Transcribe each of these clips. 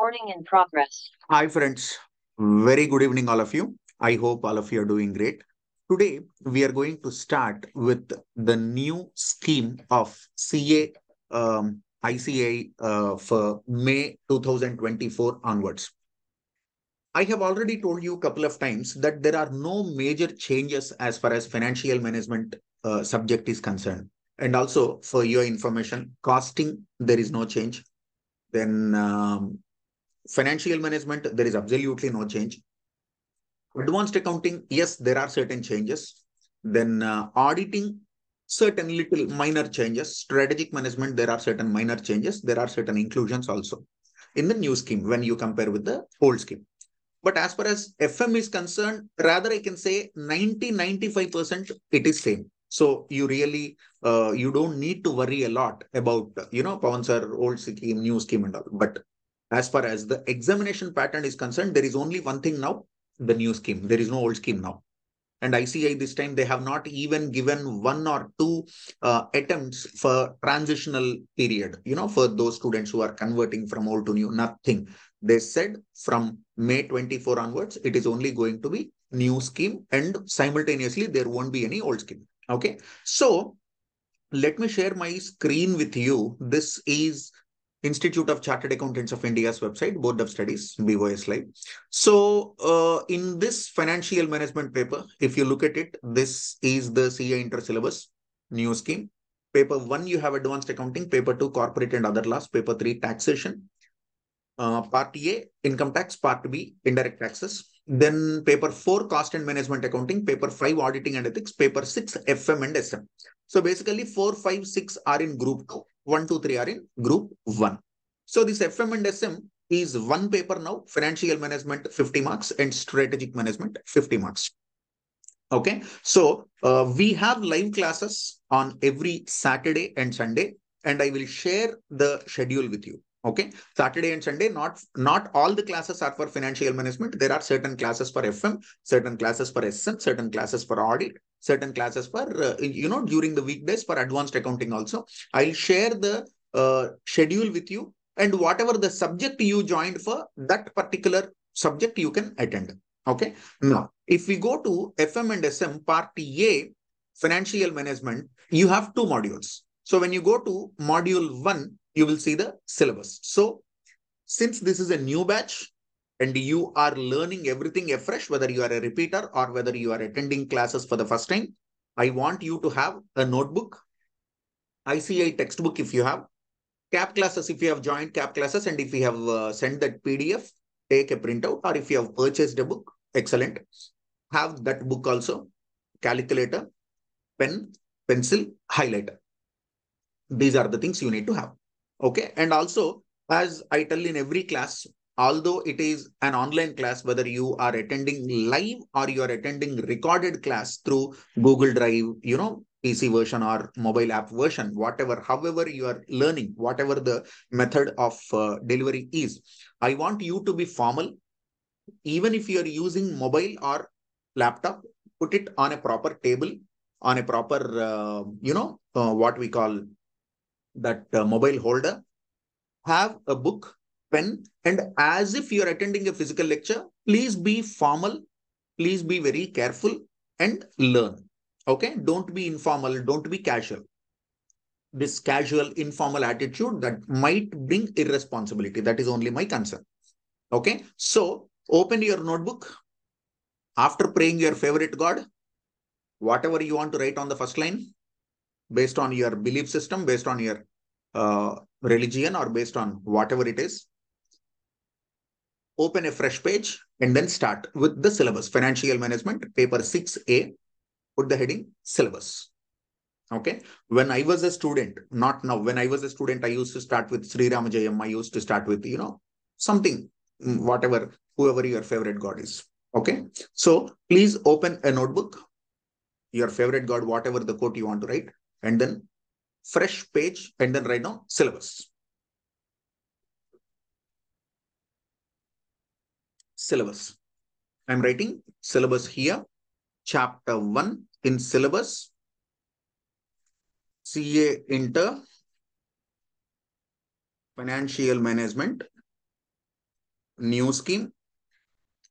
Recording in progress. Hi friends, very good evening all of you. I hope all of you are doing great. Today we are going to start with the new scheme of CA ICAI for May 2024 onwards. I have already told you a couple of times that there are no major changes as far as financial management subject is concerned. And also for your information, costing, there is no change. Then financial management, there is absolutely no change. Advanced accounting, yes, there are certain changes. Then auditing, certain little minor changes. Strategic management, there are certain minor changes. There are certain inclusions also in the new scheme when you compare with the old scheme. But as far as FM is concerned, rather I can say 90-95% it is same. So you really, you don't need to worry a lot about, you know, Pawan sir, old scheme, new scheme and all. But as far as the examination pattern is concerned, there is only one thing now, the new scheme. There is no old scheme now. And ICAI this time, they have not even given one or two attempts for transitional period, you know, for those students who are converting from old to new, nothing. They said from May 24 onwards, it is only going to be new scheme and simultaneously there won't be any old scheme. Okay, so let me share my screen with you. This is Institute of Chartered Accountants of India's website, Board of Studies, BOS Live. So in this financial management paper, if you look at it, this is the CA Inter syllabus, new scheme. Paper 1, you have advanced accounting. Paper 2, corporate and other laws. Paper 3, taxation. Part A, income tax. Part B, indirect taxes. Then paper 4, cost and management accounting, paper 5, auditing and ethics, paper 6, FM and SM. So basically 4, 5, 6 are in group 2, 1, 2, 3 are in group 1. So this FM and SM is one paper now, financial management 50 marks and strategic management 50 marks. Okay, so we have live classes on every Saturday and Sunday and I will share the schedule with you. Okay, Saturday and Sunday, not all the classes are for financial management. There are certain classes for FM, certain classes for SM, certain classes for audit, certain classes for, you know, during the weekdays for advanced accounting also. I'll share the schedule with you and whatever the subject you joined for, that particular subject you can attend. Okay, now, if we go to FM and SM part A, financial management, you have two modules. So when you go to module 1, you will see the syllabus. So since this is a new batch and you are learning everything afresh, whether you are a repeater or whether you are attending classes for the first time, I want you to have a notebook, ICAI textbook if you have, CAP classes if you have joined CAP classes and if you have sent that PDF, take a printout or if you have purchased a book, excellent. Have that book also, calculator, pen, pencil, highlighter. These are the things you need to have. Okay, and also, as I tell in every class, although it is an online class, whether you are attending live or you are attending recorded class through Google Drive, you know, PC version or mobile app version, whatever, however you are learning, whatever the method of delivery is, I want you to be formal. Even if you are using mobile or laptop, put it on a proper table, on a proper, you know, what we call that mobile holder, have a book, pen, and as if you're attending a physical lecture, please be formal, please be very careful and learn. Okay, don't be informal, don't be casual. This casual, informal attitude that might bring irresponsibility. That is only my concern. Okay, so open your notebook after praying your favorite God, whatever you want to write on the first line, based on your belief system, based on your religion or based on whatever it is. Open a fresh page and then start with the syllabus, financial management, paper 6A, put the heading syllabus. Okay. When I was a student, not now, when I was a student, I used to start with Sri Ram Jayam. I used to start with, you know, something, whatever, whoever your favorite God is. Okay. So please open a notebook, your favorite God, whatever the quote you want to write. And then fresh page and then write down syllabus. Syllabus. I'm writing syllabus here. Chapter 1 in syllabus. CA Inter. Financial Management. new scheme,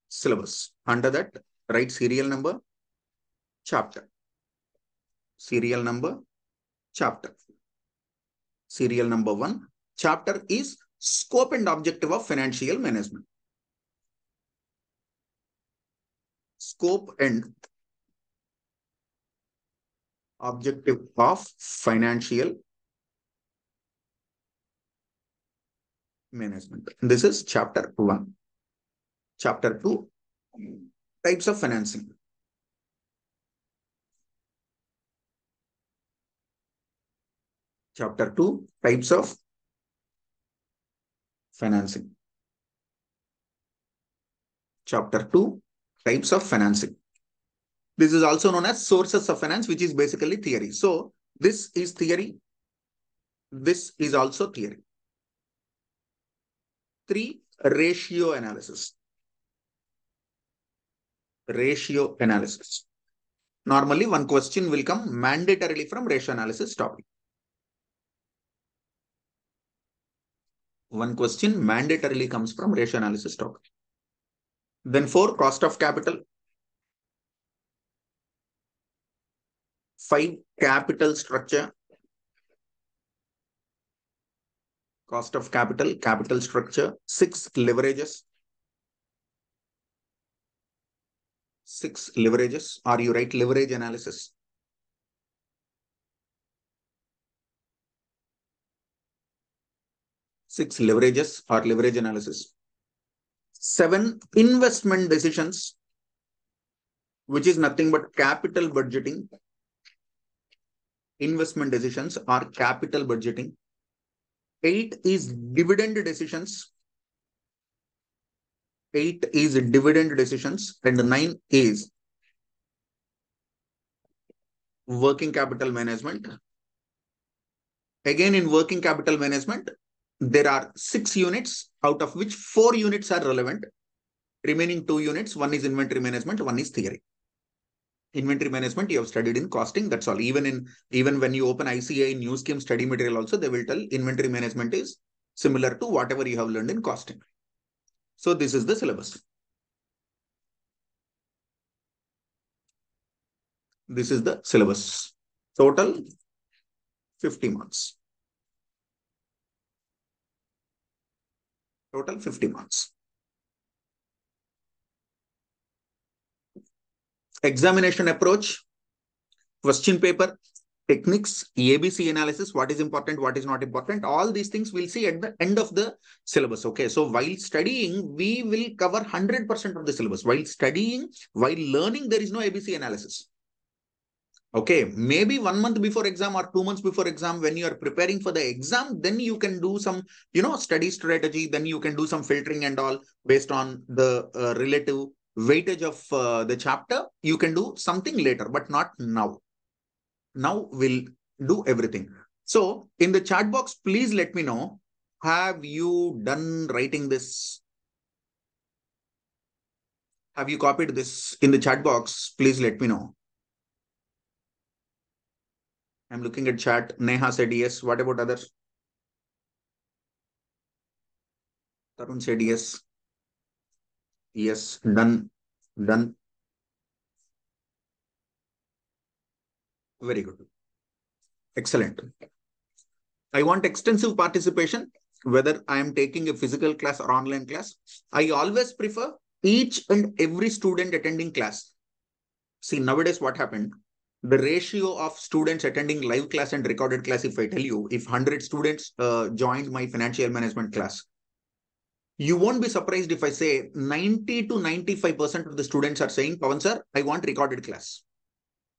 syllabus. Under that, write serial number, chapter. Serial number, chapter. Serial number 1, chapter is scope and objective of financial management. Scope and objective of financial management. This is chapter 1. Chapter 2, types of financing. Chapter 2, types of financing. Chapter 2, types of financing. This is also known as sources of finance, which is basically theory. So this is theory. This is also theory. 3, ratio analysis. Ratio analysis. Normally, one question will come mandatorily from ratio analysis topic. One question mandatorily comes from ratio analysis topic. Then 4, cost of capital. 5, capital structure. Cost of capital, capital structure. 6, leverages. 6, leverages, or you write leverage analysis. 6, leverages or leverage analysis. 7, investment decisions, which is nothing but capital budgeting. Investment decisions or capital budgeting. 8 is dividend decisions. 8 is dividend decisions. And 9 is working capital management. Again, in working capital management, there are 6 units, out of which 4 units are relevant. Remaining 2 units, 1 is inventory management, 1 is theory. Inventory management, you have studied in costing, that's all. Even when you open ICAI new scheme study material also, they will tell inventory management is similar to whatever you have learned in costing. So this is the syllabus. This is the syllabus. Total 50 marks. Total 50 marks. Examination approach, question paper, techniques, ABC analysis, what is important, what is not important, all these things we'll see at the end of the syllabus. Okay, so while studying, we will cover 100% of the syllabus. While studying, while learning, there is no ABC analysis. Okay, maybe 1 month before exam or 2 months before exam, when you are preparing for the exam, then you can do some, study strategy, then you can do some filtering and all based on the relative weightage of the chapter. You can do something later, but not now. Now we'll do everything. So in the chat box, please let me know, have you done writing this? Have you copied this? In the chat box, please let me know. I'm looking at chat. Neha said yes. What about others? Tarun said yes. Yes, done, done. Very good. Excellent. I want extensive participation, whether I am taking a physical class or online class. I always prefer each and every student attending class. See, nowadays what happened? The ratio of students attending live class and recorded class, if I tell you, if 100 students joined my financial management class, you won't be surprised if I say 90 to 95% of the students are saying, Pavan sir, I want recorded class.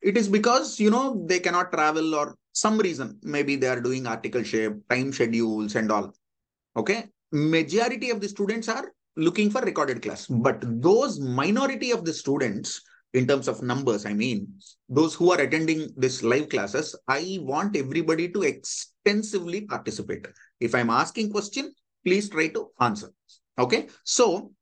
It is because, they cannot travel or some reason. Maybe they are doing articleship, time schedules and all. Okay. Majority of the students are looking for recorded class. But those minority of the students, in terms of numbers, I mean, those who are attending this live classes, I want everybody to extensively participate. If I'm asking question, please try to answer. Okay. So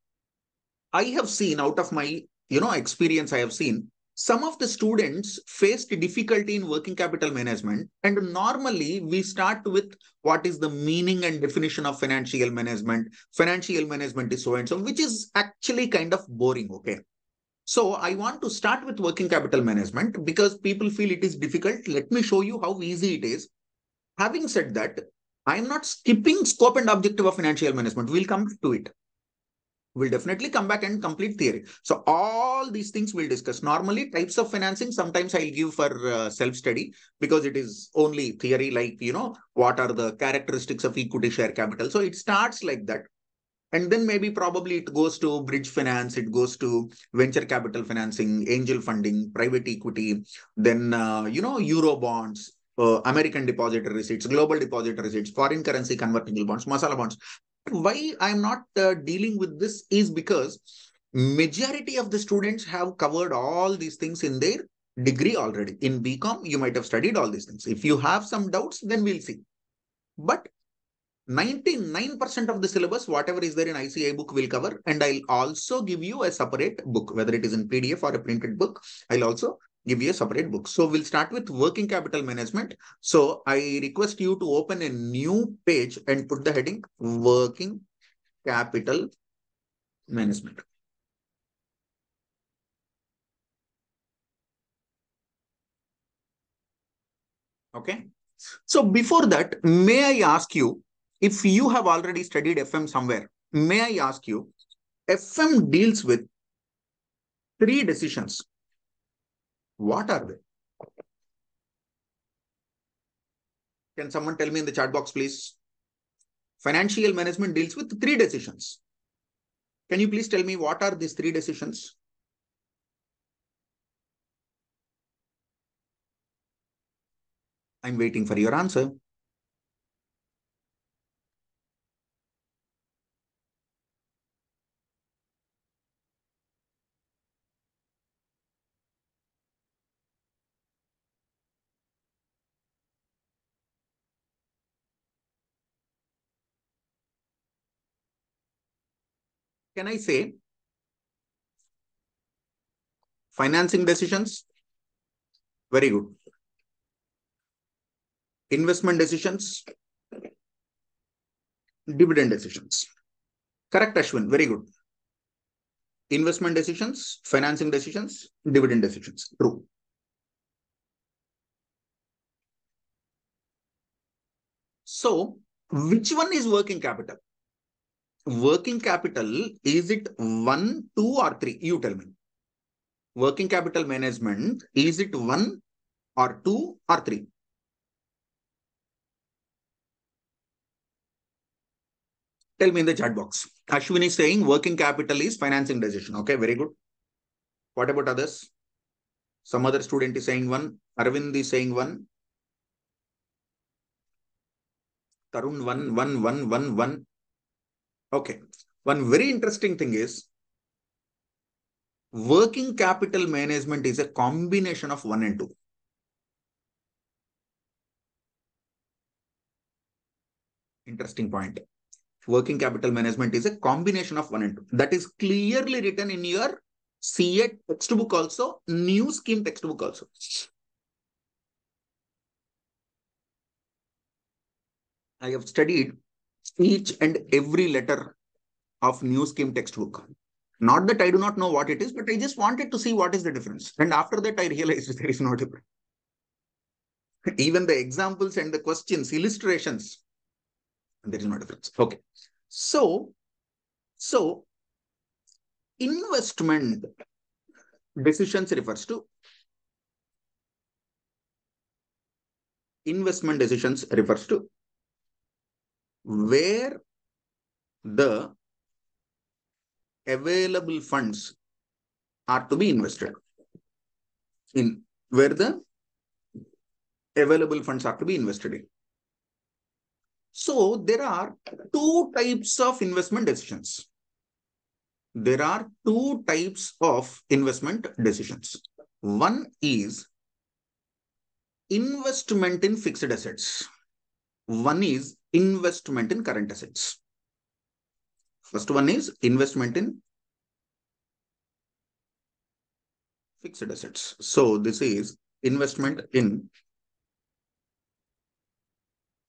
I have seen out of my, experience, I have seen some of the students faced difficulty in working capital management, and normally we start with what is the meaning and definition of financial management. Financial management is so and so, which is actually kind of boring, okay? So I want to start with working capital management because people feel it is difficult. Let me show you how easy it is. Having said that, I'm not skipping scope and objective of financial management. We'll come to it. We'll definitely come back and complete theory. So all these things we'll discuss. Normally types of financing, sometimes I'll give for self-study because it is only theory, like, you know, what are the characteristics of equity share capital. So it starts like that. And then maybe probably it goes to bridge finance, it goes to venture capital financing, angel funding, private equity, then, you know, Euro bonds, American depository receipts, global depository receipts, foreign currency convertible bonds, masala bonds. Why I'm not dealing with this is because majority of the students have covered all these things in their degree already. In BCom, you might have studied all these things. If you have some doubts, then we'll see. But 99% of the syllabus, whatever is there in ICAI book, will cover. And I'll also give you a separate book, whether it is in PDF or a printed book. I'll also give you a separate book. So we'll start with working capital management. So I request you to open a new page and put the heading working capital management. Okay. So before that, may I ask you, if you have already studied FM somewhere, may I ask you, FM deals with three decisions. What are they? Can someone tell me in the chat box, please? Financial management deals with three decisions. Can you please tell me what are these three decisions? I'm waiting for your answer. Can I say financing decisions? Very good. Investment decisions, dividend decisions. Correct, Ashwin. Very good. Investment decisions, financing decisions, dividend decisions. True. So, which one is working capital? Working capital, is it 1, 2, or 3? You tell me. Working capital management, is it 1 or 2 or 3? Tell me in the chat box. Ashwin is saying working capital is financing decision. Okay, very good. What about others? Some other student is saying 1. Arvind is saying 1. Tarun 1, 1, 1, 1, 1. Okay. One very interesting thing is working capital management is a combination of 1 and 2. Interesting point. Working capital management is a combination of 1 and 2. That is clearly written in your CA textbook also, new scheme textbook also. I have studied each and every letter of new scheme textbook. Not that I do not know what it is, but I just wanted to see what is the difference. And after that, I realized there is no difference. Even the examples and the questions, illustrations, there is no difference. Okay. So investment decisions refers to where the available funds are to be invested in. So there are two types of investment decisions. One is investment in fixed assets. One is investment in current assets. First one is investment in fixed assets. So this is investment in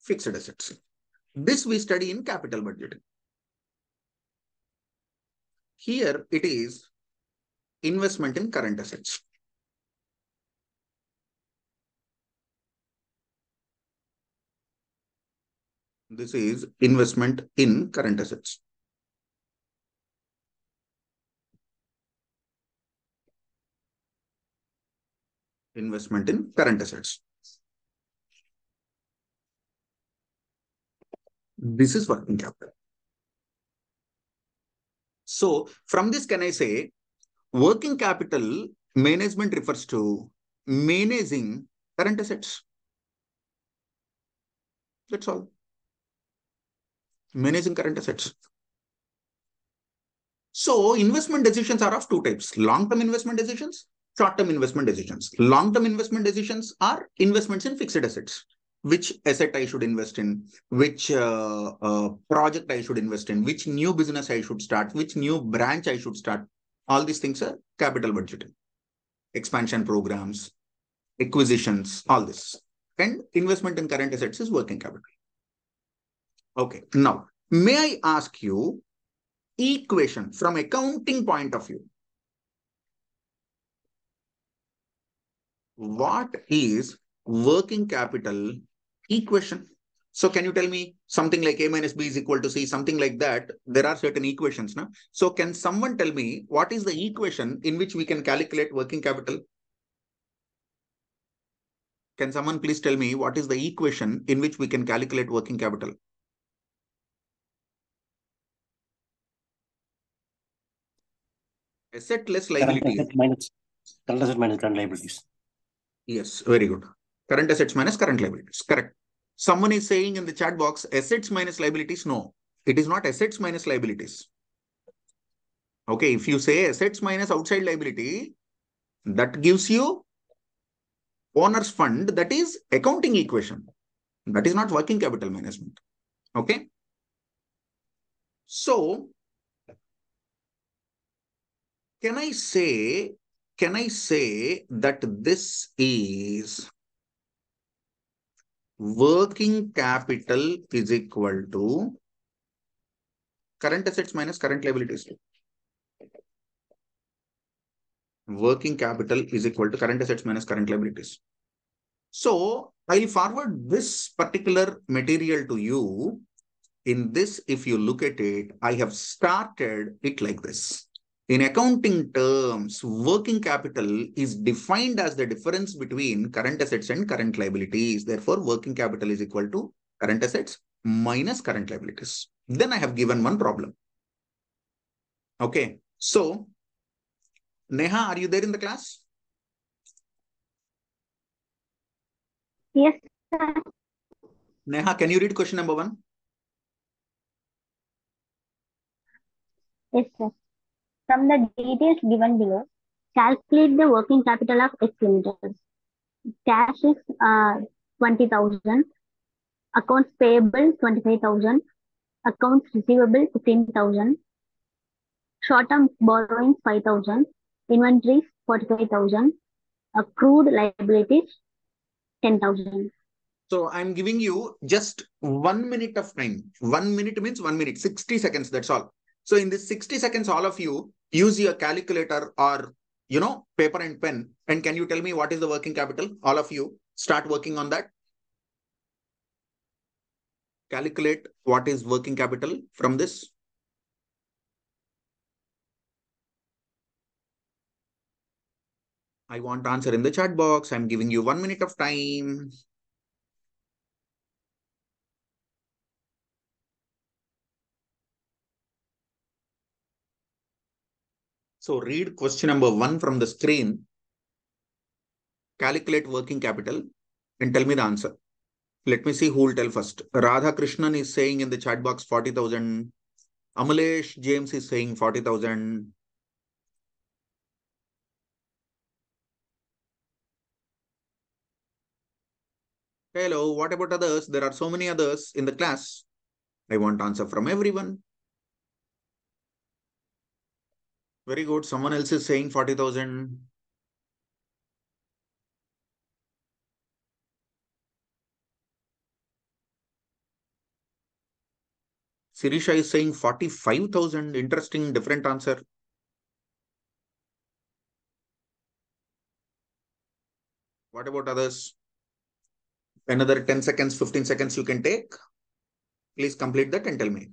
fixed assets. This we study in capital budgeting. Here it is investment in current assets. This is investment in current assets. Investment in current assets. This is working capital. So from this, can I say working capital management refers to managing current assets. That's all. Managing current assets. So investment decisions are of two types. Long-term investment decisions, short-term investment decisions. Long-term investment decisions are investments in fixed assets. Which asset I should invest in, which project I should invest in, which new business I should start, which new branch I should start. All these things are capital budgeting. Expansion programs, acquisitions, all this. And investment in current assets is working capital. Okay, now, may I ask you equation from accounting point of view? What is working capital equation? So can you tell me something like A minus B is equal to C, something like that? There are certain equations now. So can someone tell me what is the equation in which we can calculate working capital? Can someone please tell me what is the equation in which we can calculate working capital? Asset less liabilities. Current asset minus current liabilities. Yes, very good. Current assets minus current liabilities. Correct. Someone is saying in the chat box, assets minus liabilities. No, it is not assets minus liabilities. Okay, if you say assets minus outside liability, that gives you owner's fund. That is accounting equation. That is not working capital management. Okay. So, can I say that this is working capital is equal to current assets minus current liabilities? Working capital is equal to current assets minus current liabilities. So I'll forward this particular material to you. In this, if you look at it, I have started it like this. In accounting terms, working capital is defined as the difference between current assets and current liabilities. Therefore, working capital is equal to current assets minus current liabilities. Then I have given one problem. Okay, so Neha, are you there in the class? Yes, sir. Neha, can you read question number 1? Yes, sir. From the details given below, calculate the working capital of X Limited. Cash is 20,000, accounts payable 25,000, accounts receivable 15,000, short-term borrowings 5,000, inventories 45,000, accrued liabilities 10,000. So I'm giving you just 1 minute of time. 1 minute means 1 minute, 60 seconds, that's all. So in this 60 seconds, all of you, use your calculator or, you know, paper and pen. And can you tell me what is the working capital? All of you start working on that. Calculate what is working capital from this. I want answer in the chat box. I'm giving you 1 minute of time. So read question number 1 from the screen, calculate working capital and tell me the answer. Let me see who will tell first. Radha Krishnan is saying in the chat box 40,000. Amalesh James is saying 40,000. Hello, what about others? There are so many others in the class. I want answer from everyone. Very good. Someone else is saying 40,000. Sirisha is saying 45,000. Interesting, different answer. What about others? Another 10 seconds, 15 seconds you can take. Please complete that and tell me.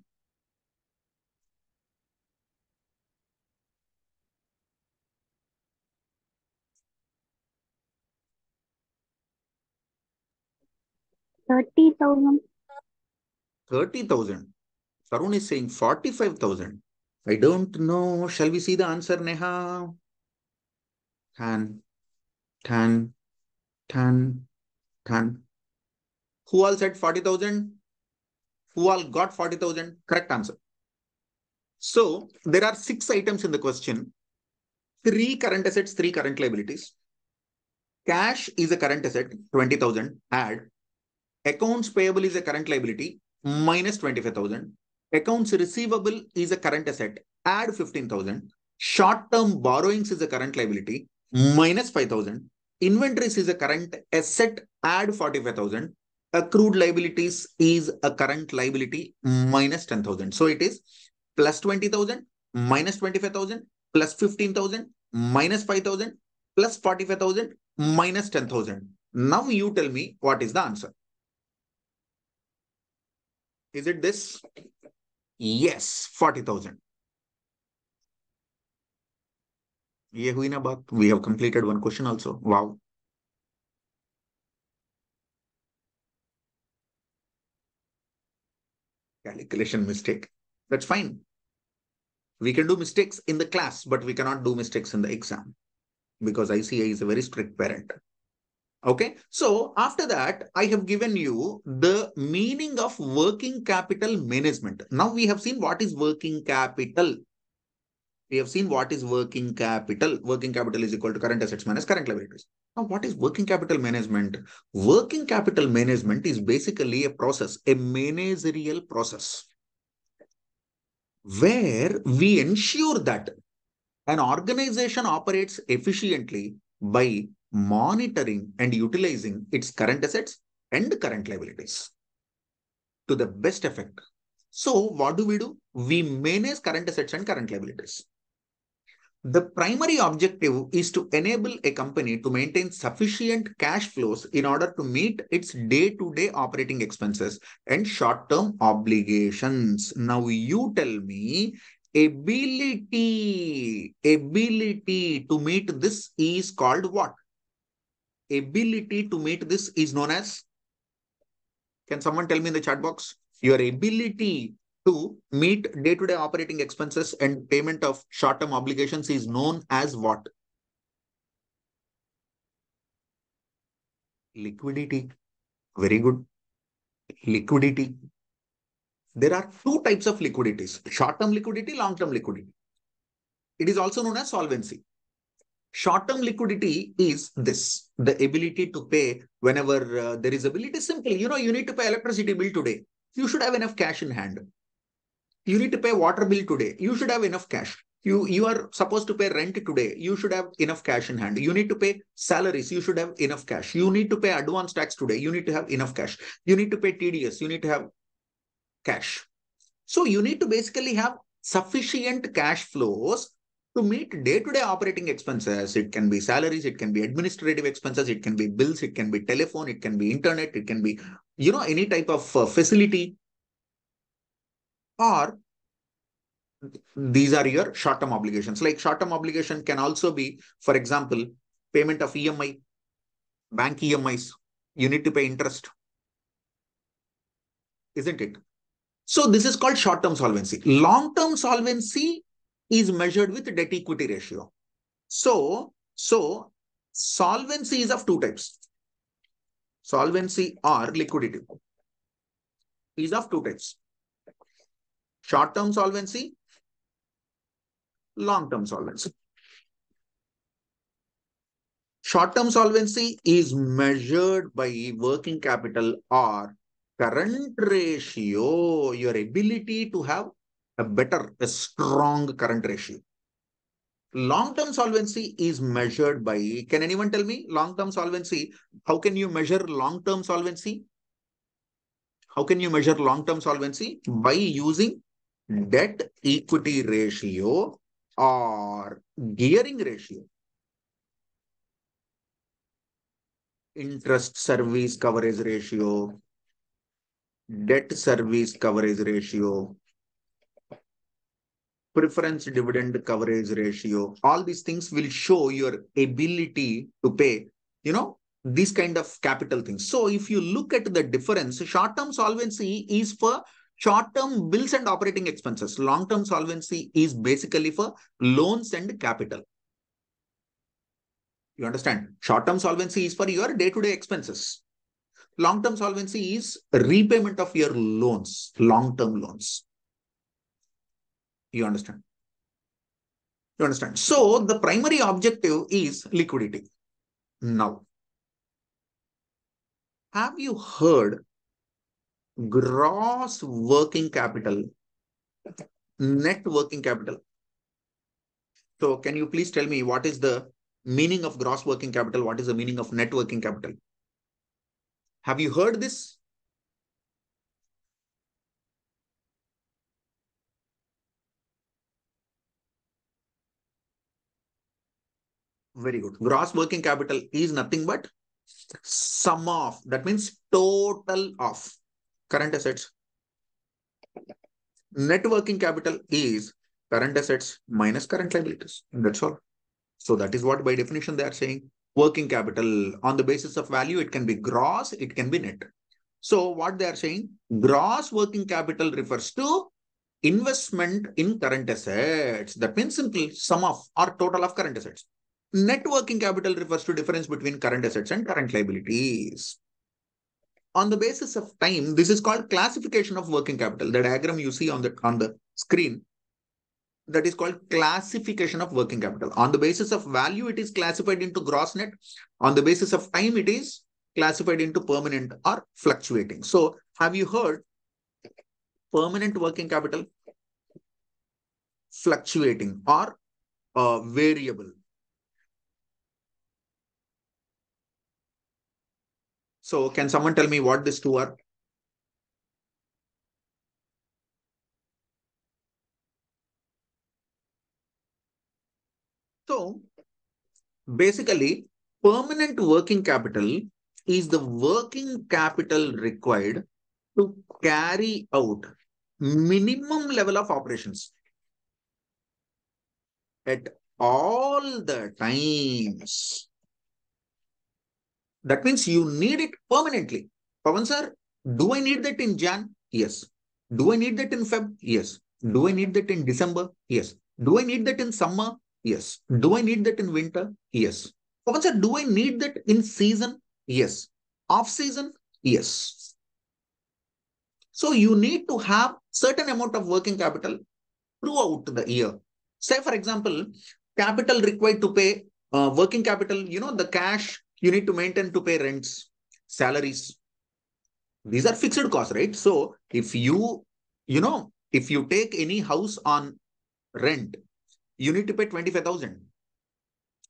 $30,000. Tarun is saying 45,000. I don't know. Shall we see the answer, Neha? Tan. Who all said 40,000? Who all got 40,000? Correct answer. So there are 6 items in the question. 3 current assets, 3 current liabilities. Cash is a current asset, 20,000. Add. Accounts payable is a current liability, minus 25,000. Accounts receivable is a current asset, add 15,000. Short-term borrowings is a current liability, minus 5,000. Inventories is a current asset, add 45,000. Accrued liabilities is a current liability, minus 10,000. So it is plus 20,000, minus 25,000, plus 15,000, minus 5,000, plus 45,000, minus 10,000. Now you tell me what is the answer. Is it this? Yes, 40,000. We have completed one question also. Wow. Calculation mistake. That's fine. We can do mistakes in the class, but we cannot do mistakes in the exam because ICAI is a very strict parent. Okay, so after that, I have given you the meaning of working capital management. Now we have seen what is working capital. We have seen what is working capital. Working capital is equal to current assets minus current liabilities. Now what is working capital management? Working capital management is basically a process, a managerial process, where we ensure that an organization operates efficiently by monitoring and utilizing its current assets and current liabilities to the best effect. So what do? We manage current assets and current liabilities. The primary objective is to enable a company to maintain sufficient cash flows in order to meet its day-to-day operating expenses and short-term obligations. Now you tell me, ability to meet this is called what? Ability to meet this is known as, can someone tell me in the chat box, your ability to meet day-to-day operating expenses and payment of short-term obligations is known as what? Liquidity. Very good. Liquidity. There are 2 types of liquidities, short-term liquidity, long-term liquidity. It is also known as solvency. Short-term liquidity is this, the ability to pay whenever there is ability. Simple, you know, you need to pay electricity bill today. You should have enough cash in hand. You need to pay water bill today. You should have enough cash. You are supposed to pay rent today. You should have enough cash in hand. You need to pay salaries. You should have enough cash. You need to pay advance tax today. You need to have enough cash. You need to pay TDS. You need to have cash. So you need to basically have sufficient cash flows to meet day-to-day operating expenses. It can be salaries, it can be administrative expenses, it can be bills, it can be telephone, it can be internet, it can be, you know, any type of facility. Or these are your short-term obligations. Like short-term obligation can also be, for example, payment of EMI, bank EMIs. You need to pay interest, isn't it? So this is called short-term solvency. Long-term solvency is measured with debt equity ratio. So solvency is of 2 types. Solvency or liquidity is of 2 types. Short-term solvency, long-term solvency. Short-term solvency is measured by working capital or current ratio, your ability to have a strong current ratio. Long-term solvency is measured by, can anyone tell me long-term solvency? How can you measure long-term solvency? How can you measure long-term solvency? By using debt-equity ratio or gearing ratio. Interest service coverage ratio, debt service coverage ratio, preference dividend coverage ratio, all these things will show your ability to pay, you know, these kind of capital things. So if you look at the difference, short-term solvency is for short-term bills and operating expenses. Long-term solvency is basically for loans and capital. You understand? Short-term solvency is for your day-to-day expenses. Long-term solvency is repayment of your loans, long-term loans. You understand? You understand? So the primary objective is liquidity. Now, have you heard gross working capital, net working capital? So can you please tell me what is the meaning of gross working capital? What is the meaning of net working capital? Have you heard this? Very good. Gross working capital is nothing but sum of, that means total of current assets. Net working capital is current assets minus current liabilities. And that's all. So that is what by definition they are saying. Working capital on the basis of value, it can be gross, it can be net. So what they are saying, gross working capital refers to investment in current assets. That means simple sum of or total of current assets. Net working capital refers to difference between current assets and current liabilities. On the basis of time, this is called classification of working capital. The diagram you see on the screen, that is called classification of working capital. On the basis of value, it is classified into gross net. On the basis of time, it is classified into permanent or fluctuating. So have you heard permanent working capital, fluctuating or variable? So can someone tell me what these two are? So basically, permanent working capital is the working capital required to carry out minimum level of operations at all the times. That means you need it permanently. Pavan sir, do I need that in Jan? Yes. Do I need that in Feb? Yes. Do I need that in December? Yes. Do I need that in summer? Yes. Do I need that in winter? Yes. Pavan sir, do I need that in season? Yes. Off season? Yes. So you need to have certain amount of working capital throughout the year. Say for example, capital required to pay working capital, you know, the cash you need to maintain to pay rents, salaries. These are fixed costs, right? So if you take any house on rent, you need to pay 25,000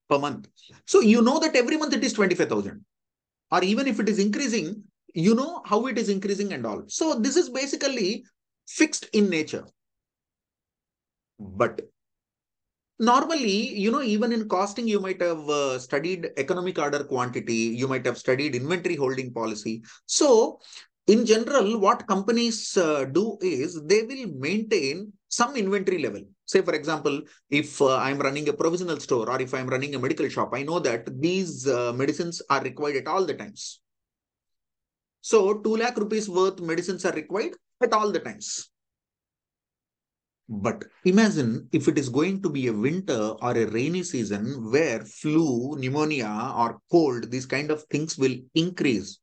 per month. So you know that every month it is 25,000, or even if it is increasing, you know how it is increasing and all. So this is basically fixed in nature. But normally, you know, even in costing, you might have studied economic order quantity, you might have studied inventory holding policy. So in general, what companies do is they will maintain some inventory level. Say, for example, if I'm running a provisional store or if I'm running a medical shop, I know that these medicines are required at all the times. So 2 lakh rupees worth medicines are required at all the times. But imagine if it is going to be a winter or a rainy season where flu, pneumonia or cold, these kind of things will increase.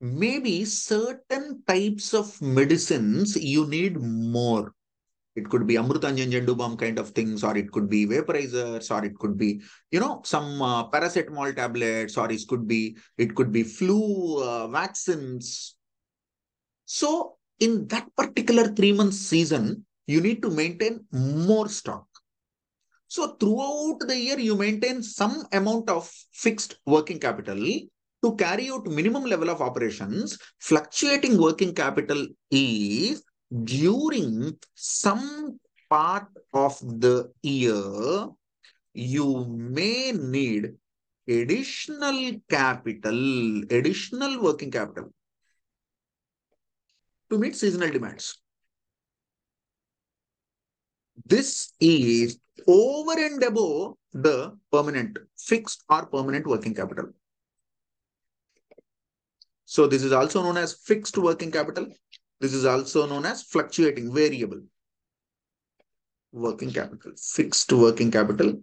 Maybe certain types of medicines you need more. It could be Amrutanjan Jandubam kind of things, or it could be vaporizers, or it could be, you know, some paracetamol tablets, or it could be flu vaccines. So in that particular 3-month season, you need to maintain more stock. So throughout the year, you maintain some amount of fixed working capital to carry out minimum level of operations, fluctuating working capital is during some part of the year, you may need additional capital, additional working capital to meet seasonal demands. This is over and above the permanent, fixed or permanent working capital. So this is also known as fixed working capital. This is also known as fluctuating, variable working capital, fixed working capital,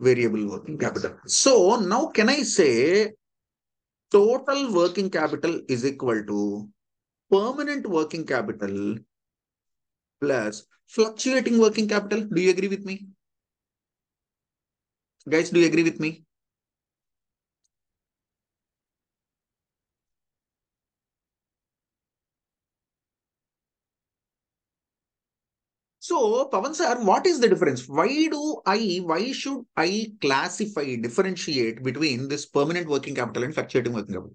variable working capital. So now can I say total working capital is equal to permanent working capital plus fluctuating working capital? Do you agree with me? Guys, do you agree with me? So, Pavan sir, what is the difference? Why should I classify, differentiate between this permanent working capital and fluctuating working capital?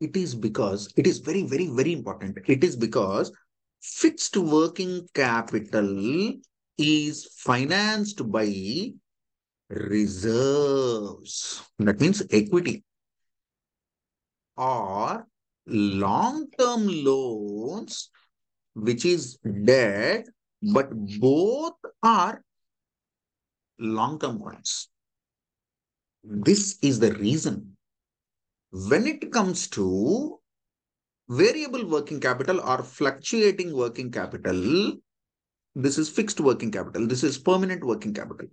It is because, it is very, very, very important. It is because fixed working capital is financed by reserves. That means equity or long-term loans, which is debt. But both are long-term ones. This is the reason. When it comes to variable working capital or fluctuating working capital, this is fixed working capital. This is permanent working capital.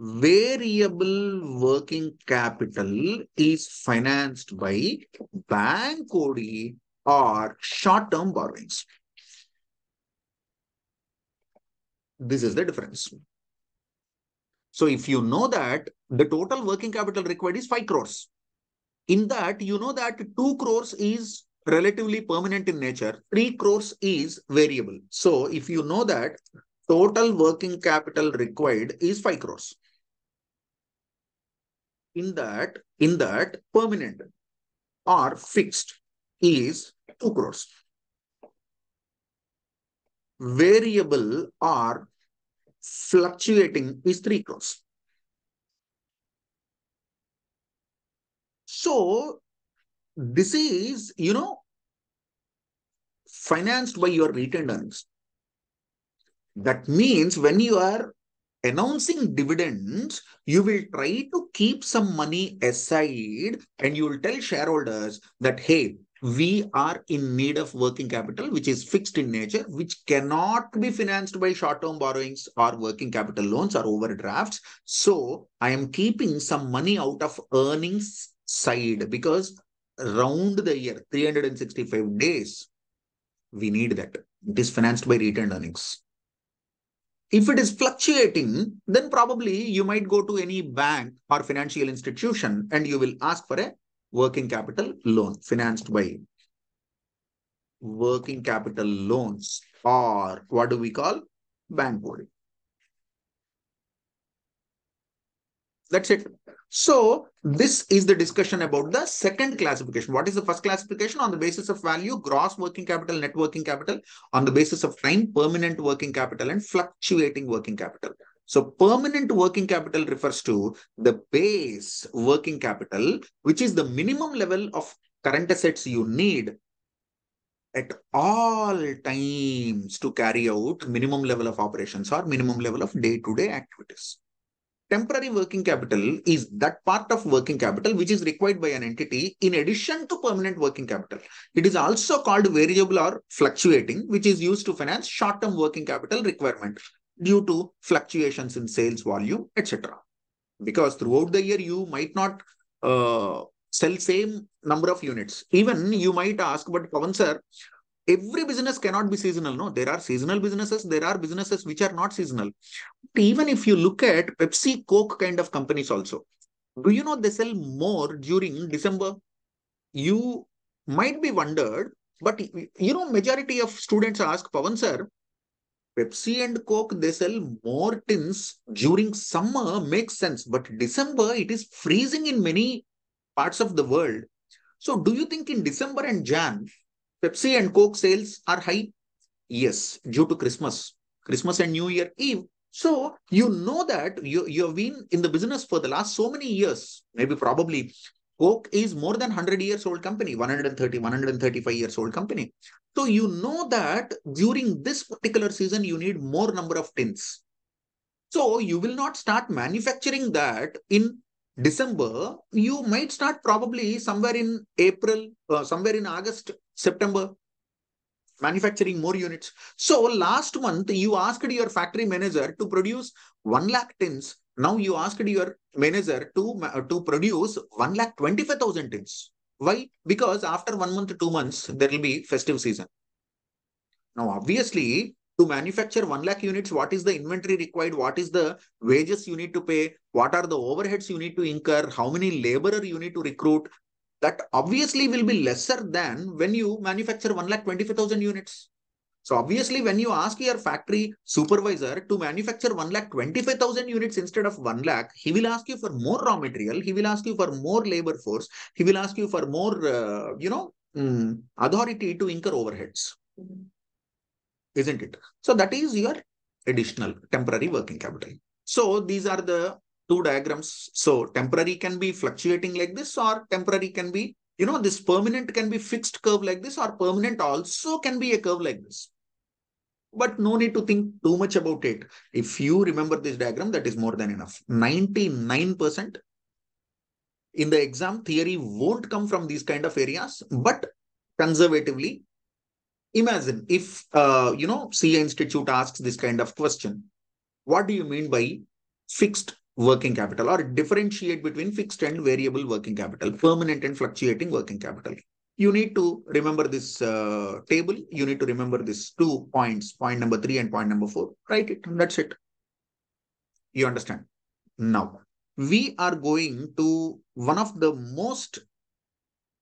Variable working capital is financed by bank OD or short-term borrowings. This is the difference. So if you know that the total working capital required is 5 crores. In that, you know that 2 crores is relatively permanent in nature. 3 crores is variable. So if you know that total working capital required is 5 crores. In that permanent or fixed is 2 crores. Variable or fluctuating is 3 crores. So this is, you know, financed by your retained earnings. That means when you are announcing dividends, you will try to keep some money aside and you will tell shareholders that, hey, we are in need of working capital, which is fixed in nature, which cannot be financed by short-term borrowings or working capital loans or overdrafts. So I am keeping some money out of earnings side because round the year, 365 days, we need that. It is financed by retained earnings. If it is fluctuating, then probably you might go to any bank or financial institution and you will ask for a working capital loan financed by working capital loans or what do we call bank borrowing. That's it. So this is the discussion about the second classification. What is the first classification? On the basis of value, gross working capital, net working capital. On the basis of time, permanent working capital and fluctuating working capital. So permanent working capital refers to the base working capital, which is the minimum level of current assets you need at all times to carry out minimum level of operations or minimum level of day-to-day activities. Temporary working capital is that part of working capital which is required by an entity in addition to permanent working capital. It is also called variable or fluctuating, which is used to finance short-term working capital requirement due to fluctuations in sales volume, etc. Because throughout the year, you might not sell same number of units. Even you might ask, but Pavan sir, every business cannot be seasonal. No, there are seasonal businesses. There are businesses which are not seasonal. But even if you look at Pepsi, Coke kind of companies also, do you know they sell more during December? You might be wondered, but you know, majority of students ask, Pavan sir, Pepsi and Coke, they sell more tins during summer, makes sense. But December, it is freezing in many parts of the world. So do you think in December and Jan, Pepsi and Coke sales are high? Yes, due to Christmas and New Year Eve. So you know that you have been in the business for the last so many years, probably. Coke is more than 100 years old company, 130, 135 years old company. So you know that during this particular season, you need more number of tins. So you will not start manufacturing that in December. You might start probably somewhere in April, somewhere in August, September, manufacturing more units. So last month, you asked your factory manager to produce 1 lakh tins. Now you asked your manager to produce 1,25,000 tins. Why? Because after 1 month to 2 months, there will be festive season. Now, obviously, to manufacture 1 lakh units, what is the inventory required? What is the wages you need to pay? What are the overheads you need to incur? How many laborer you need to recruit? That obviously will be lesser than when you manufacture 1,25,000 units. So obviously, when you ask your factory supervisor to manufacture 1,25,000 units instead of 1 lakh, he will ask you for more raw material. He will ask you for more labor force. He will ask you for more, authority to incur overheads. Isn't it? So that is your additional temporary working capital. So these are the two diagrams. So temporary can be fluctuating like this, or temporary can be, this permanent can be fixed curve like this, or permanent also can be a curve like this. But no need to think too much about it. If you remember this diagram, that is more than enough. 99% in the exam, theory won't come from these kind of areas, but conservatively, imagine if, CA Institute asks this kind of question, what do you mean by fixed working capital, or differentiate between fixed and variable working capital, permanent and fluctuating working capital? You need to remember this table. You need to remember these 2 points, point number 3 and point number 4. Write it. That's it. You understand? Now, we are going to one of the most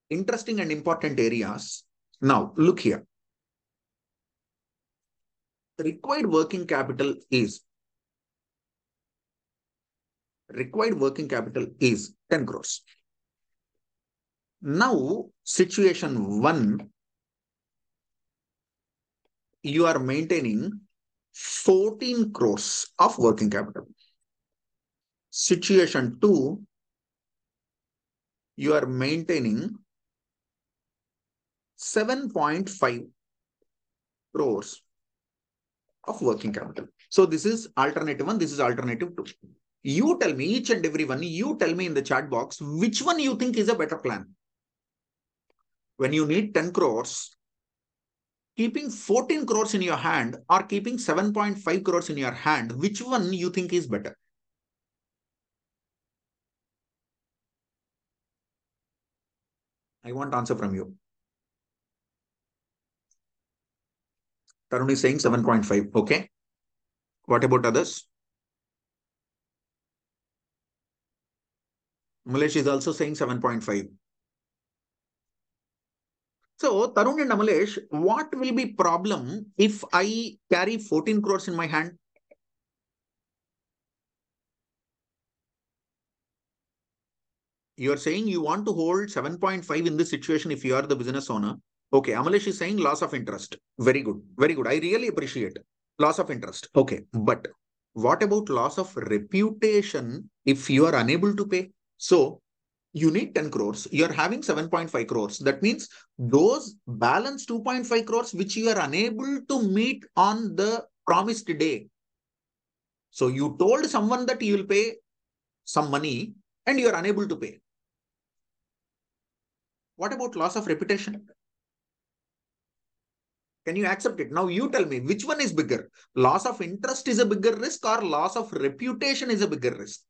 interesting and important areas. Now, look here. Required working capital is 10 crores. Now, situation 1, you are maintaining 14 crores of working capital. Situation 2, you are maintaining 7.5 crores of working capital. So this is alternative 1, this is alternative 2. You tell me, each and every one, you tell me in the chat box, which one you think is a better plan? When you need 10 crores, keeping 14 crores in your hand or keeping 7.5 crores in your hand, which one you think is better? I want answer from you. Tarun is saying 7.5. Okay. What about others? Amalesh is also saying 7.5. So, Tarun and Amalesh, what will be problem if I carry 14 crores in my hand? You are saying you want to hold 7.5 in this situation if you are the business owner. Okay, Amalesh is saying loss of interest. Very good. Very good. I really appreciate loss of interest. Okay, but what about loss of reputation if you are unable to pay? So you need 10 crores, you're having 7.5 crores. That means those balance 2.5 crores, which you are unable to meet on the promised day. So you told someone that you will pay some money and you're unable to pay. What about loss of reputation? Can you accept it? Now you tell me, which one is bigger? Loss of interest is a bigger risk, or loss of reputation is a bigger risk?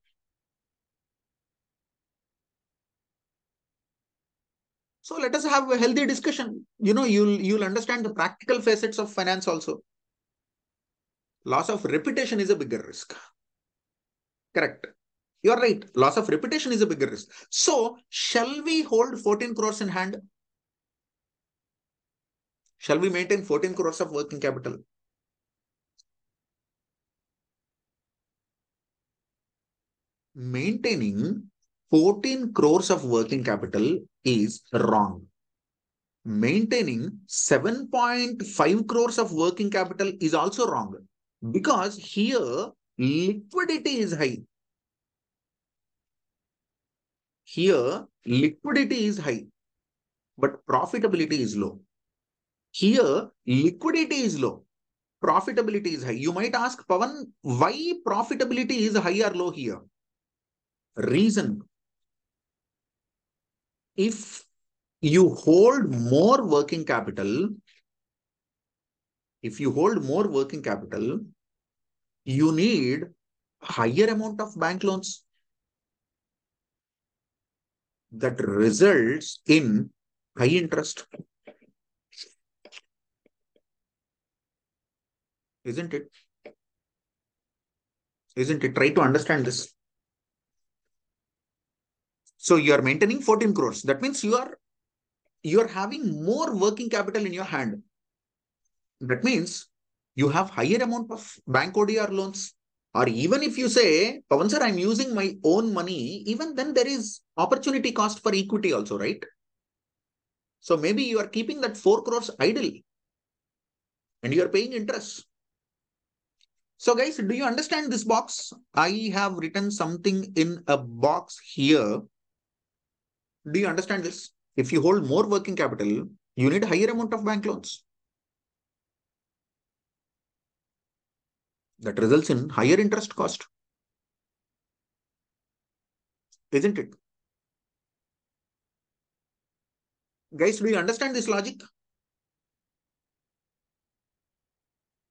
So let us have a healthy discussion. You'll understand the practical facets of finance also. Loss of reputation is a bigger risk. Correct. You're right. Loss of reputation is a bigger risk. So shall we hold 14 crores in hand? Shall we maintain 14 crores of working capital? maintaining 14 crores of working capital is wrong. Maintaining 7.5 crores of working capital is also wrong, because here liquidity is high. Here liquidity is high, but profitability is low. Here liquidity is low, profitability is high. You might ask, Pawan, why profitability is high or low here? Reason: if you hold more working capital, you need higher amount of bank loans. That results in high interest. Isn't it? Isn't it? Try to understand this. So you are maintaining 14 crores. That means you are having more working capital in your hand. That means you have higher amount of bank OD or loans. Or even if you say, Pawan sir, I'm using my own money, even then there is opportunity cost for equity also, right? So maybe you are keeping that 4 crores idle and you are paying interest. So guys, do you understand this box? I have written something in a box here. Do you understand this? If you hold more working capital, you need higher amount of bank loans. That results in higher interest cost. Isn't it? Guys, do you understand this logic?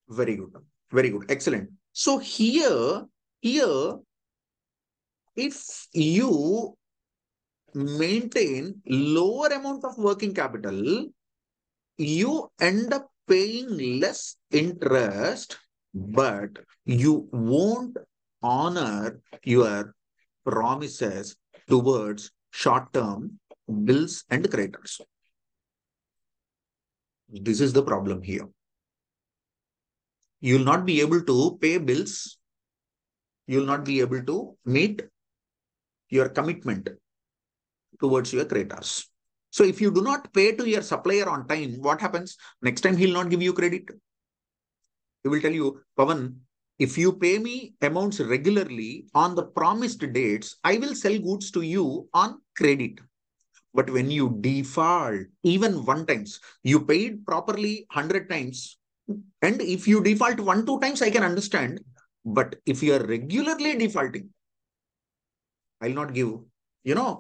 Very good. Very good. Excellent. So here, if you maintain lower amount of working capital, you end up paying less interest, but you won't honor your promises towards short-term bills and creditors. This is the problem here. You will not be able to pay bills. You will not be able to meet your commitment towards your creditors. So if you do not pay to your supplier on time, what happens? Next time he will not give you credit. He will tell you, Pawan, if you pay me amounts regularly on the promised dates, I will sell goods to you on credit. But when you default, even 1 time, you paid properly 100 times. And if you default 1-2 times, I can understand. But if you are regularly defaulting, I will not give,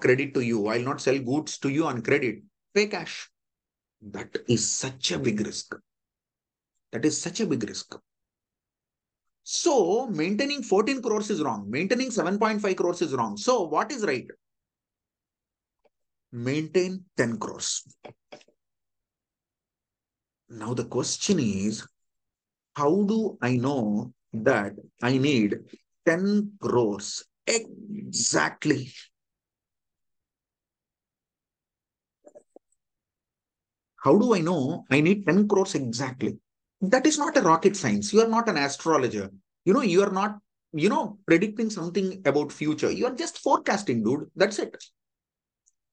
credit to you. I will not sell goods to you on credit. Pay cash. That is such a big risk. That is such a big risk. So maintaining 14 crores is wrong. Maintaining 7.5 crores is wrong. So what is right? Maintain 10 crores. Now the question is, how do I know that I need 10 crores exactly? How do I know I need 10 crores exactly? That is not a rocket science. You are not an astrologer. You are not, predicting something about future. You are just forecasting, dude. That's it.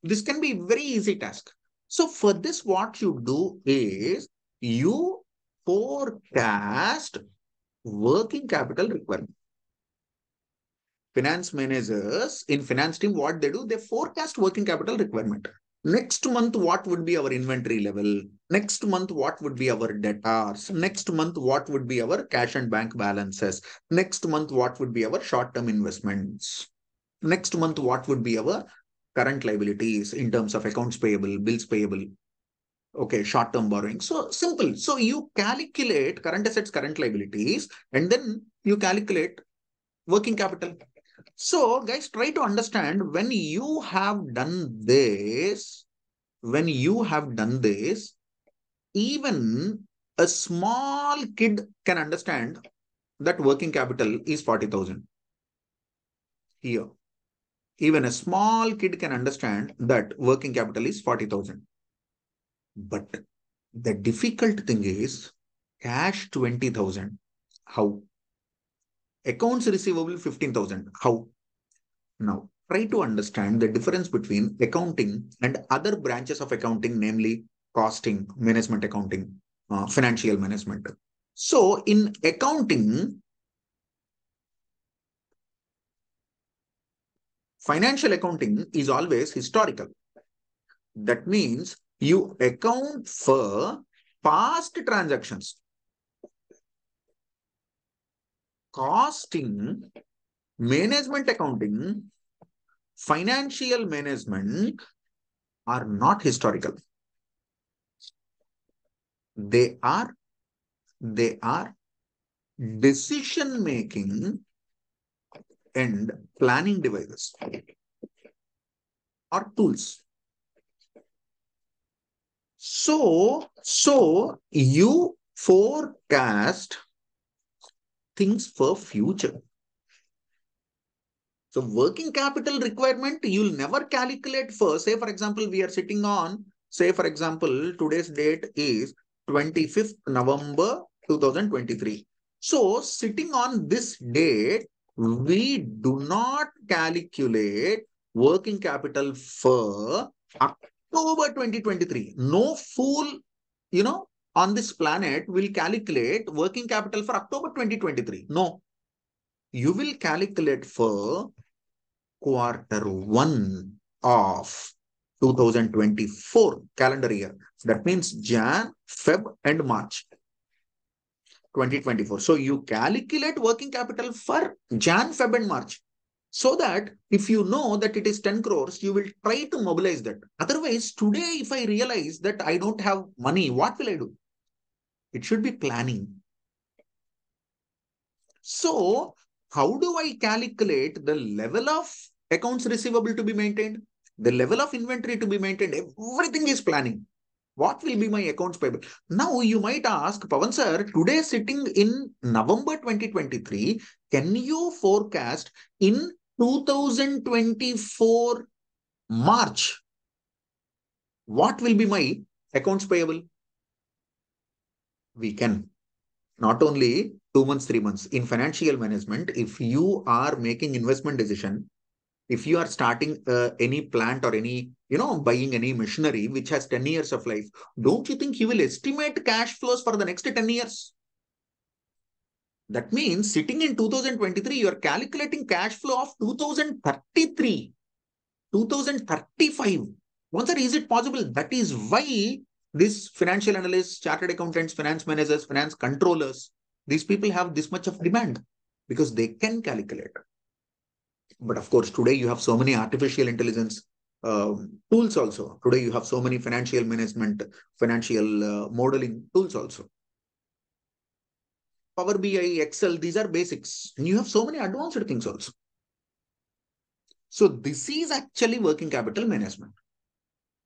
This can be a very easy task. So for this, what you do is you forecast working capital requirement. Finance managers in finance team, what they do, they forecast working capital requirement. Next month, what would be our inventory level? Next month, what would be our debtors? Next month, what would be our cash and bank balances? Next month, what would be our short-term investments? Next month, what would be our current liabilities in terms of accounts payable, bills payable? Okay, short-term borrowing. So simple. So you calculate current assets, current liabilities, and then you calculate working capital. So guys, try to understand, when you have done this, even a small kid can understand that working capital is 40,000. Here, even a small kid can understand that working capital is 40,000. But the difficult thing is cash 20,000. How? Accounts receivable 15,000. How? Now, try to understand the difference between accounting and other branches of accounting, namely costing, management accounting, financial management. So, in accounting, financial accounting is always historical. That means you account for past transactions. Costing, management accounting, financial management are not historical. They are decision making and planning devices or tools. So you forecast things for future. So working capital requirement, you'll never calculate for, say, for example, we are sitting on, say, for example, today's date is 25th November 2023. So sitting on this date, we do not calculate working capital for October 2023. No fool, on this planet will calculate working capital for October 2023. No. You will calculate for Q1 of 2024 calendar year. That means Jan, Feb and March 2024. So you calculate working capital for Jan, Feb and March. So that if you know that it is 10 crores, you will try to mobilize that. Otherwise, today if I realize that I don't have money, what will I do? It should be planning. So, how do I calculate the level of accounts receivable to be maintained, the level of inventory to be maintained? Everything is planning. What will be my accounts payable? Now, you might ask, Pavan sir, today sitting in November 2023, can you forecast in 2024 March, what will be my accounts payable? We can. Not only 2 months, 3 months. In financial management, if you are making investment decision, if you are starting any plant or any, buying any machinery which has 10 years of life, don't you think you will estimate cash flows for the next 10 years? That means sitting in 2023, you are calculating cash flow of 2033, 2035. Once that, is it possible? That is why these financial analysts, chartered accountants, finance managers, finance controllers, these people have this much of demand because they can calculate. But of course, today you have so many artificial intelligence tools also. Today you have so many financial management, financial modeling tools also. Power BI, Excel, these are basics. And you have so many advanced things also. So this is actually working capital management.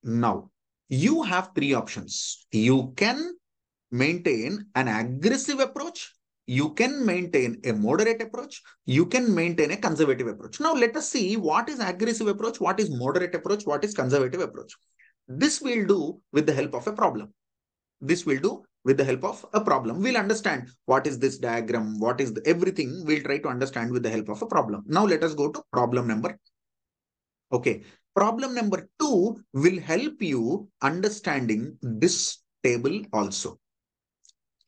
Now, you have three options. You can maintain an aggressive approach. You can maintain a moderate approach. You can maintain a conservative approach. Now, let us see what is aggressive approach, what is moderate approach, what is conservative approach. This we'll do with the help of a problem. We'll understand what is this diagram, what is everything. We'll try to understand with the help of a problem. Now, let us go to problem number. Okay. Problem number 2 will help you understanding this table also.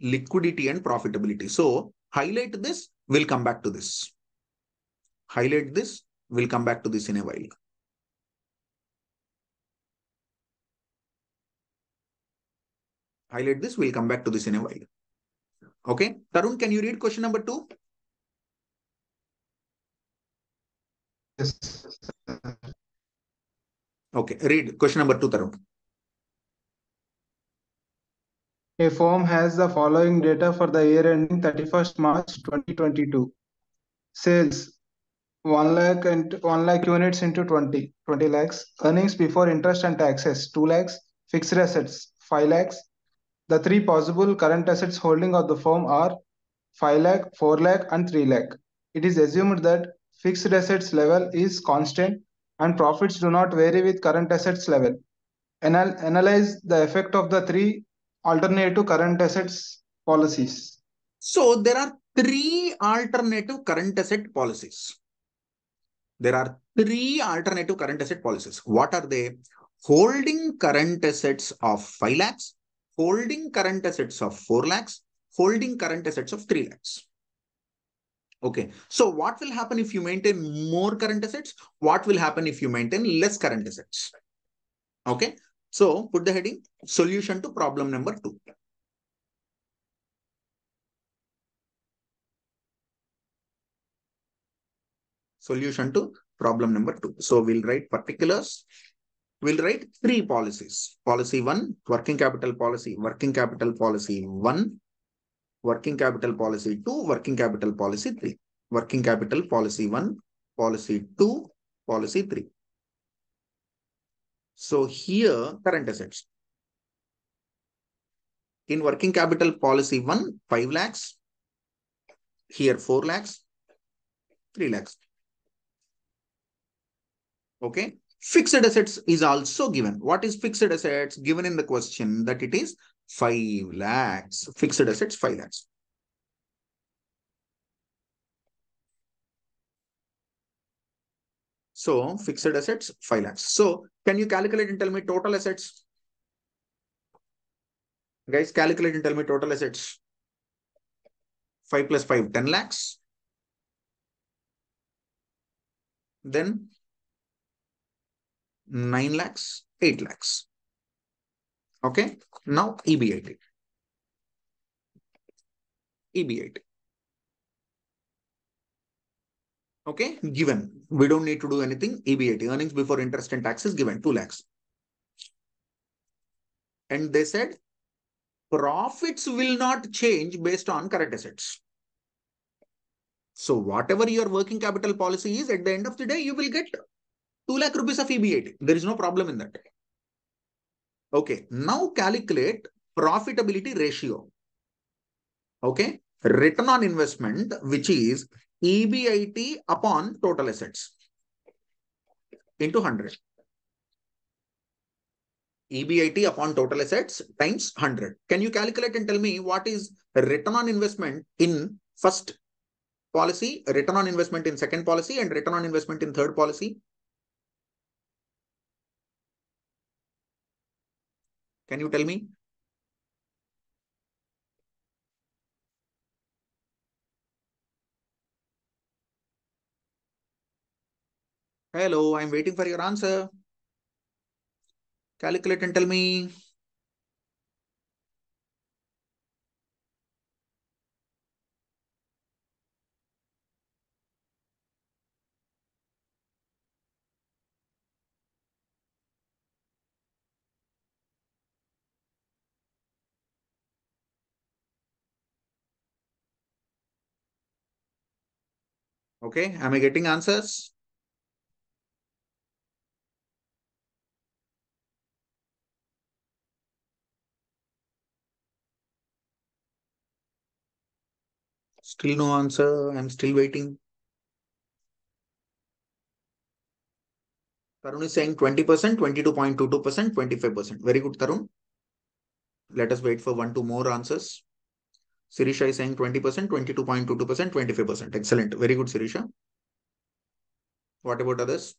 Liquidity and profitability. So, highlight this, we'll come back to this. Highlight this, we'll come back to this in a while. Highlight this, we'll come back to this in a while. Okay. Tarun, can you read question number 2? Yes. Okay, read question number 2, Tarun. A firm has the following data for the year ending 31st March 2022. Sales 1 lakh units into 20 lakhs. Earnings before interest and taxes 2 lakhs. Fixed assets 5 lakhs. The three possible current assets holding of the firm are 5 lakh, 4 lakh and 3 lakh. It is assumed that fixed assets level is constant and profits do not vary with current assets level. Analyze the effect of the three alternative current assets policies. So there are three alternative current asset policies. there are three alternative current asset policies. What are they? Holding current assets of 5 lakhs, holding current assets of 4 lakhs, holding current assets of 3 lakhs. Okay, so what will happen if you maintain more current assets? What will happen if you maintain less current assets? Okay, so put the heading solution to problem number 2. Solution to problem number 2. So we'll write particulars. We'll write 3 policies. Policy 1, working capital policy, working capital policy 1, working capital policy 2, working capital policy 3. Working capital policy 1, policy 2, policy 3. So here, current assets. In working capital policy 1, 5 lakhs. Here 4 lakhs, 3 lakhs. Okay. Fixed assets is also given. What is fixed assets? Given in the question that it is 5 lakhs. Fixed assets, 5 lakhs. So, fixed assets, 5 lakhs. So, can you calculate and tell me total assets? Guys, calculate and tell me total assets. 5 plus 5, 10 lakhs. Then 9 lakhs, 8 lakhs. Okay, now EBIT. EBIT. Okay, given. We don't need to do anything. EBIT, earnings before interest and taxes, given 2 lakhs. And they said profits will not change based on current assets. So whatever your working capital policy is, at the end of the day, you will get 2 lakh rupees of EBIT. There is no problem in that. Okay. Now calculate profitability ratio. Okay. Return on investment, which is EBIT upon total assets into 100. EBIT upon total assets times 100. Can you calculate and tell me what is return on investment in first policy, return on investment in second policy, and return on investment in third policy? Can you tell me? Hello, I'm waiting for your answer. Calculate and tell me. Okay, am I getting answers? Still no answer. I'm still waiting. Tarun is saying 20%, 22.22%, 25%. Very good, Tarun. Let us wait for 1-2 more answers. Sirisha is saying 20%, 22.22%, 25%. Excellent. Very good, Sirisha. What about others?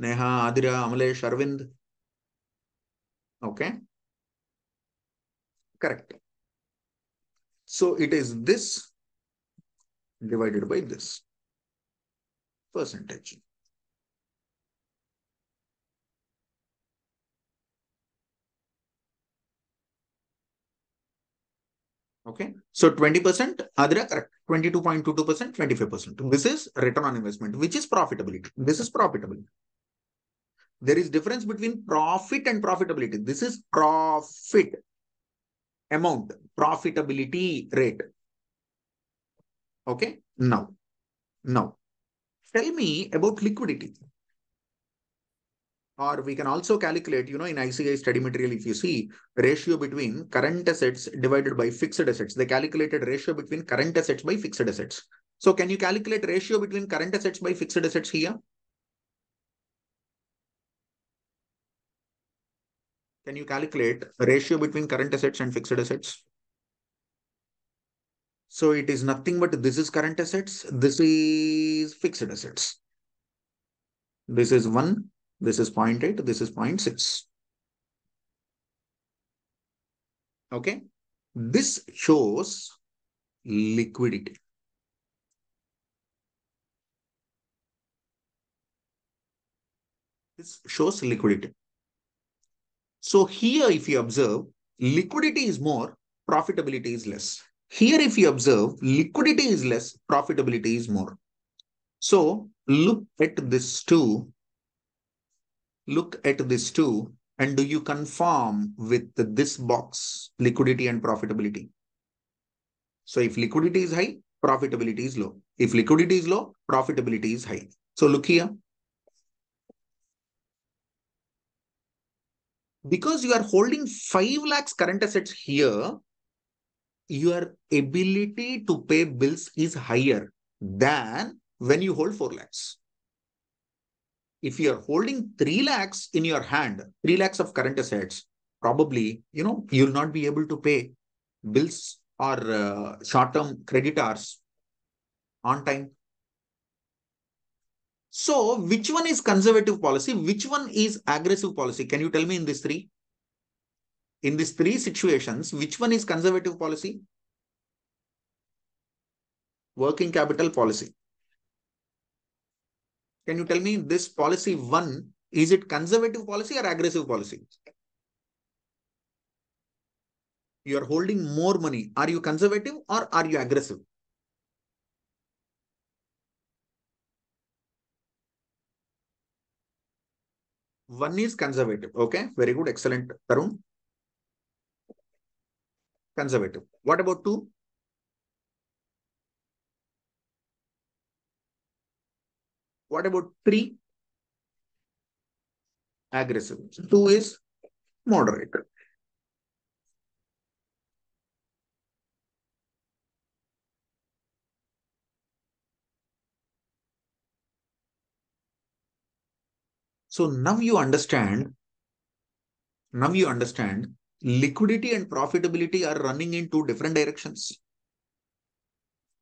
Neha, Adira, Amalesh, Arvind. Okay. Correct. So it is this divided by this percentage. Okay, so 20%, Adira, correct, 22.22%, 25%. This is return on investment, which is profitability. This is profitability. There is difference between profit and profitability. This is profit amount, profitability rate. Okay, now, tell me about liquidity. Or we can also calculate, you know, in ICAI study material, if you see ratio between current assets divided by fixed assets, they calculated ratio between current assets by fixed assets. So can you calculate ratio between current assets by fixed assets here? Can you calculate ratio between current assets and fixed assets? So it is nothing but this is current assets, this is fixed assets. This is 1, this is 0.8, this is 0.6. Okay. This shows liquidity. This shows liquidity. So here, if you observe, liquidity is more, profitability is less. Here, if you observe, liquidity is less, profitability is more. So look at this two. Look at this two, and do you conform with this box, liquidity and profitability? So if liquidity is high, profitability is low. If liquidity is low, profitability is high. So look here. Because you are holding 5 lakhs current assets here, your ability to pay bills is higher than when you hold 4 lakhs. If you are holding 3 lakhs in your hand, 3 lakhs of current assets, probably, you know, you'll not be able to pay bills or short-term creditors on time. So, which one is conservative policy? Which one is aggressive policy? Can you tell me in these three? In these three situations, which one is conservative policy? Working capital policy. Can you tell me this policy 1, is it conservative policy or aggressive policy? You are holding more money. Are you conservative or are you aggressive? One is conservative. Okay, very good. Excellent, Tarun. Conservative. What about 2? What about 3? Aggressive. 2 is moderate. So now you understand liquidity and profitability are running in 2 different directions.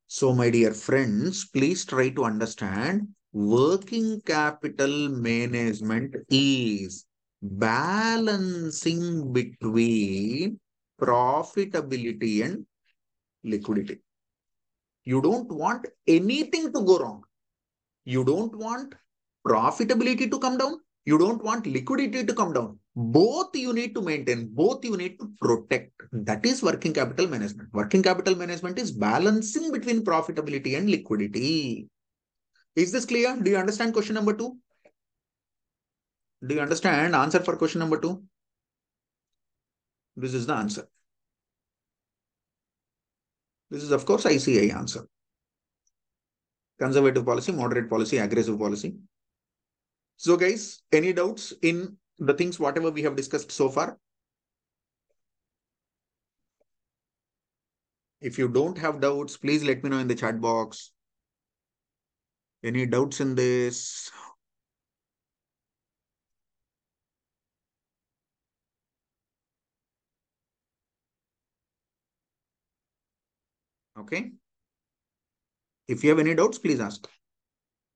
So my dear friends, please try to understand working capital management is balancing between profitability and liquidity. You don't want anything to go wrong. You don't want profitability to come down. You don't want liquidity to come down. Both you need to maintain. Both you need to protect. That is working capital management. Working capital management is balancing between profitability and liquidity. Is this clear? Do you understand question number 2? Do you understand answer for question number 2? This is the answer. This is of course ICAI answer. Conservative policy, moderate policy, aggressive policy. So guys, any doubts in the things whatever we have discussed so far? If you don't have doubts, please let me know in the chat box. Any doubts in this? Okay. If you have any doubts, please ask.